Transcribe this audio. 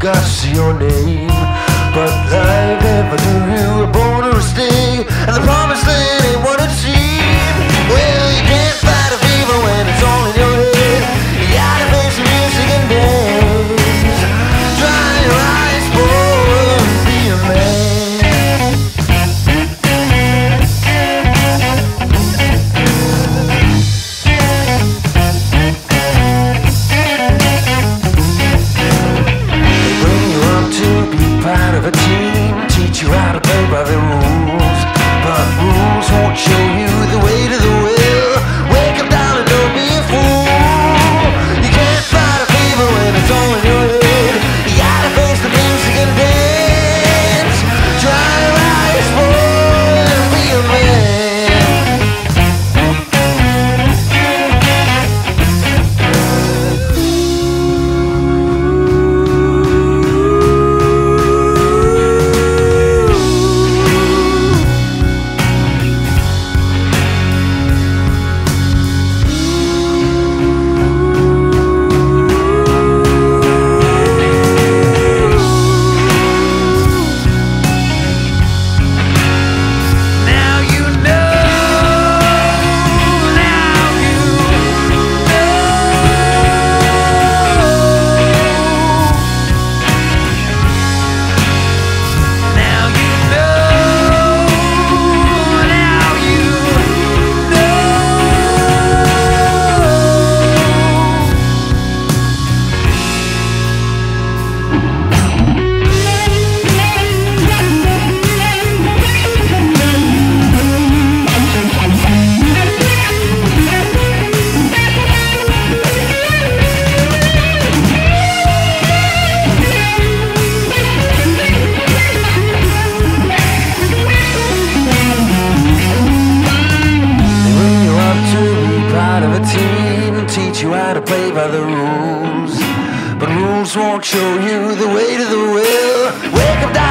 forgot your name, but I never knew you were born to stay, and the promised land ain't what it seemed. Well, you can't fight a fever when it's all in your head. You gotta face the music and dance. Try your eyes, boy, and be a man. They bring you up to be part of a team, teach you how to play by the rules, but rules won't show you the way to the way. Teach you how to play by the rules, but rules won't show you the way to the will. Wake up,